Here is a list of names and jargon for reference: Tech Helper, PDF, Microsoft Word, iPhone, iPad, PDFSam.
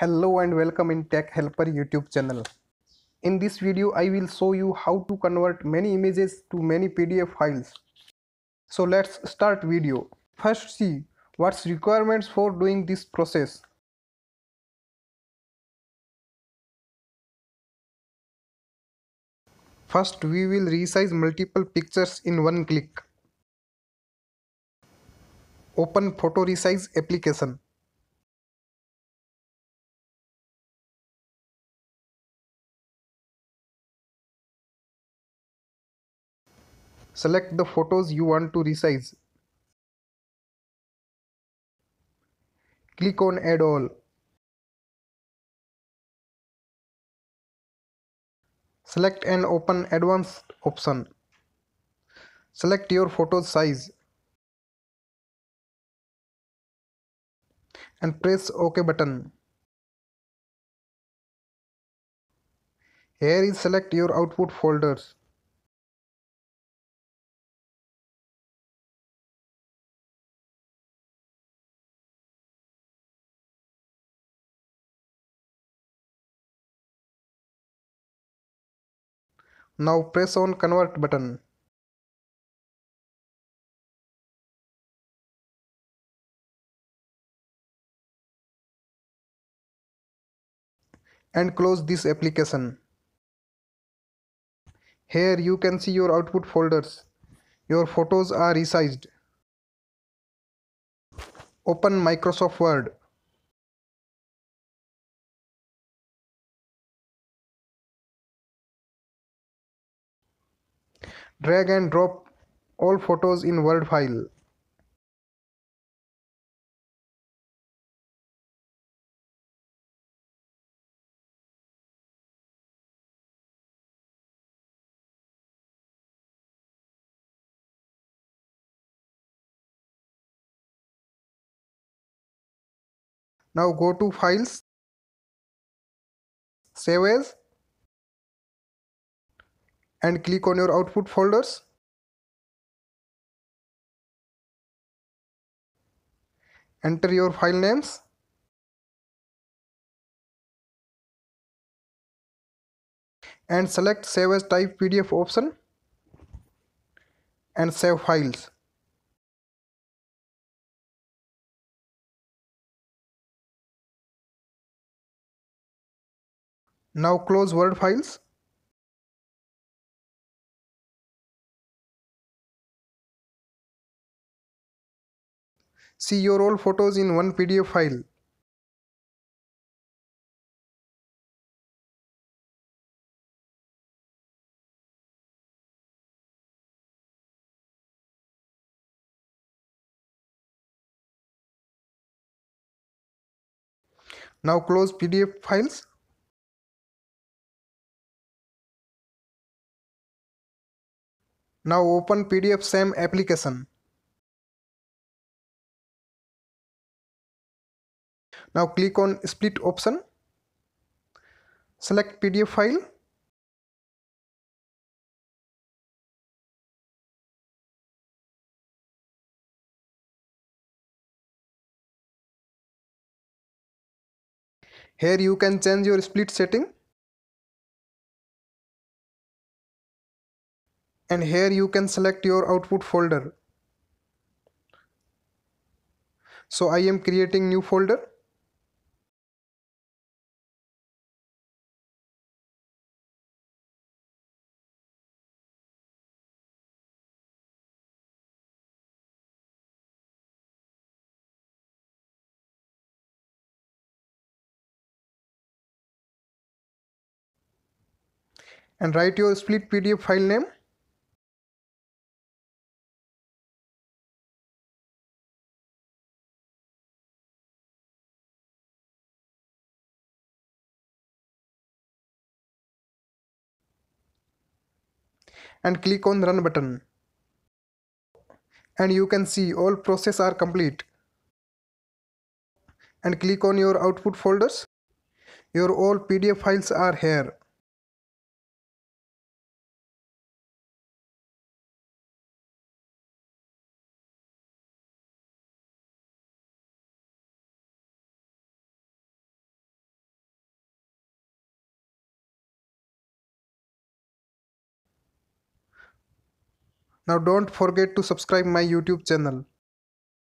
Hello and welcome in Tech Helper YouTube channel. In this video I will show you how to convert many images to many PDF files. So let's start video. First see what's requirements for doing this process. First we will resize multiple pictures in one click. Open Photo Resize application. Select the photos you want to resize. Click on Add All. Select and open Advanced option. Select your photo size and press OK button. Here is select your output folders. Now press on Convert button. And close this application. Here you can see your output folders. Your photos are resized. Open Microsoft Word. Drag and drop all photos in Word file. Now go to Files, Save As, and click on your output folders. Enter your file names. And select Save As Type PDF option. And save files. Now close Word files. See your all photos in one PDF file. Now close PDF files. Now open PDFSam application. Now click on Split option, select PDF file, here you can change your split setting and here you can select your output folder. So I am creating new folder. And write your split PDF file name. And click on Run button. And you can see all processes are complete. And click on your output folders. Your all PDF files are here. Now don't forget to subscribe my YouTube channel.